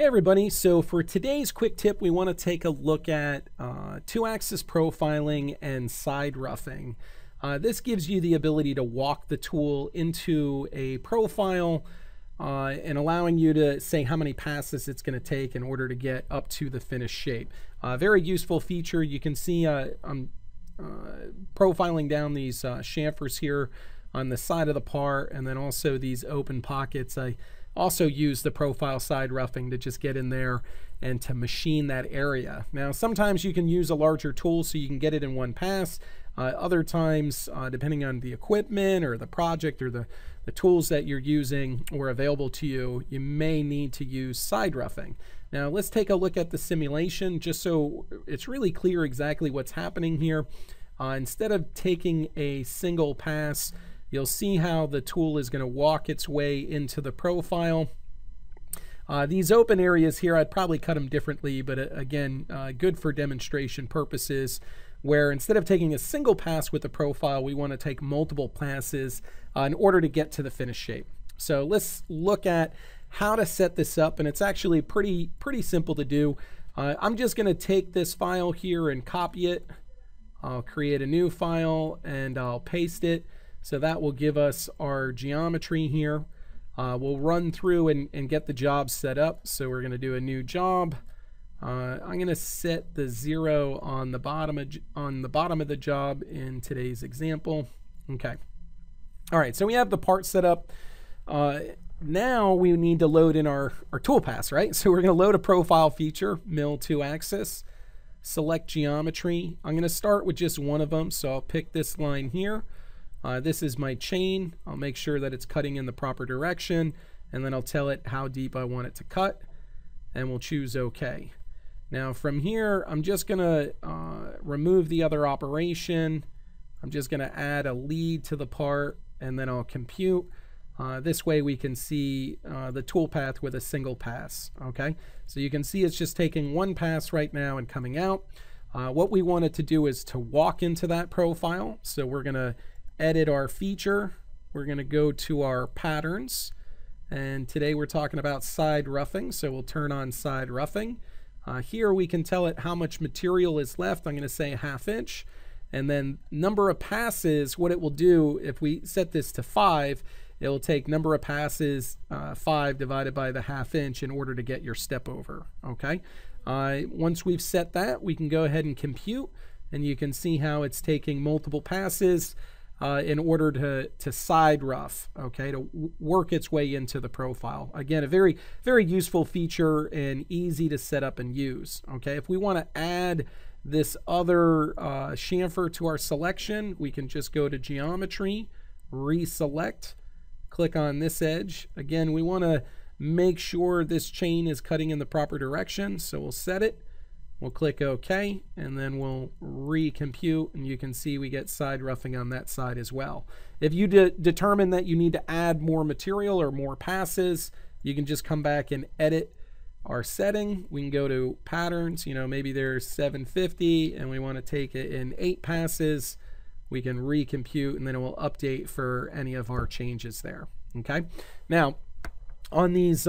Hey everybody, so for today's quick tip, we want to take a look at two-axis profiling and side roughing. This gives you the ability to walk the tool into a profile and allowing you to say how many passes it's going to take in order to get up to the finished shape. Very useful feature. You can see I'm profiling down these chamfers here on the side of the par, and then also these open pockets. I also use the profile side roughing to just get in there and to machine that area. Now, sometimes you can use a larger tool so you can get it in one pass. Other times, depending on the equipment or the project or the tools that you're using or available to you, you may need to use side roughing. Now, let's take a look at the simulation just so it's really clear exactly what's happening here. Instead of taking a single pass, you'll see how the tool is going to walk its way into the profile. These open areas here, I'd probably cut them differently, but again, good for demonstration purposes, where instead of taking a single pass with the profile, we want to take multiple passes in order to get to the finished shape. So let's look at how to set this up, and it's actually pretty simple to do. I'm just going to take this file here and copy it. I'll create a new file and I'll paste it. So that will give us our geometry here. We'll run through and get the job set up. So we're going to do a new job. I'm going to set the 0 on the bottom of the job in today's example. Okay. All right. So we have the part set up. Now we need to load in our toolpaths, right? So we're going to load a profile feature, mill 2-axis, select geometry. I'm going to start with just one of them. So I'll pick this line here. This is my chain. I'll make sure that it's cutting in the proper direction, and then I'll tell it how deep I want it to cut, and we'll choose OK. Now from here, I'm just going to remove the other operation. I'm just going to add a lead to the part, and then I'll compute. This way we can see the toolpath with a single pass. Okay, so you can see it's just taking one pass right now and coming out. What we want it to do is to walk into that profile. So we're going to edit our feature. We're going to go to our patterns, and today we're talking about side roughing, so we'll turn on side roughing. Here we can tell it how much material is left. I'm going to say 1/2 inch, and then number of passes. What it will do, if we set this to 5, it will take number of passes 5 divided by the 1/2 inch in order to get your step over. Okay, once we've set that, we can go ahead and compute, and you can see how it's taking multiple passes in order to side rough, okay, to work its way into the profile. Again, a very useful feature and easy to set up and use. Okay, if we want to add this other chamfer to our selection, we can just go to geometry, reselect, click on this edge. Again, we want to make sure this chain is cutting in the proper direction, so we'll set it. We'll click OK, and then we'll recompute, and you can see we get side roughing on that side as well. If you determine that you need to add more material or more passes, you can just come back and edit our setting. We can go to patterns. You know, maybe there's 750, and we want to take it in 8 passes. We can recompute, and then it will update for any of our changes there. Okay. Now, on these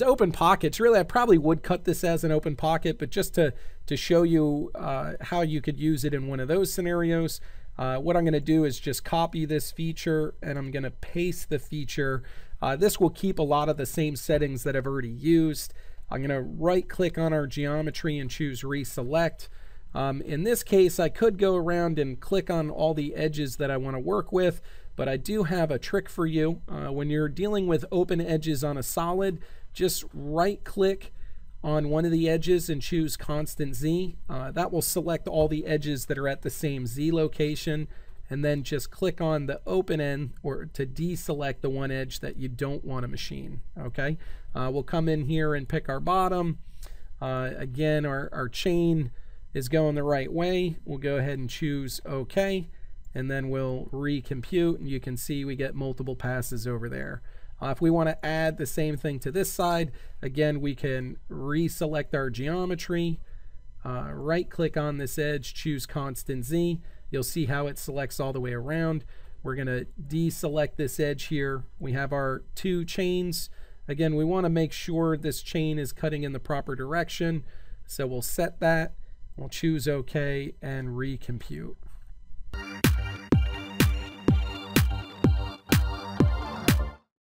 open pockets, really I probably would cut this as an open pocket, but just to show you how you could use it in one of those scenarios, what I'm going to do is just copy this feature, and I'm going to paste the feature. This will keep a lot of the same settings that I've already used. I'm going to right click on our geometry and choose reselect. In this case, I could go around and click on all the edges that I want to work with, but I do have a trick for you. When you're dealing with open edges on a solid, just right click on one of the edges and choose constant Z. That will select all the edges that are at the same Z location, and then just click on the open end or to deselect the one edge that you don't want to machine. Okay, we'll come in here and pick our bottom. Again, our chain is going the right way. We'll go ahead and choose OK, and then we'll recompute, and you can see we get multiple passes over there. If we want to add the same thing to this side, again, we can reselect our geometry, right click on this edge, choose constant Z. You'll see how it selects all the way around. We're going to deselect this edge here. We have our two chains. Again, we want to make sure this chain is cutting in the proper direction. So we'll set that, we'll choose OK and recompute.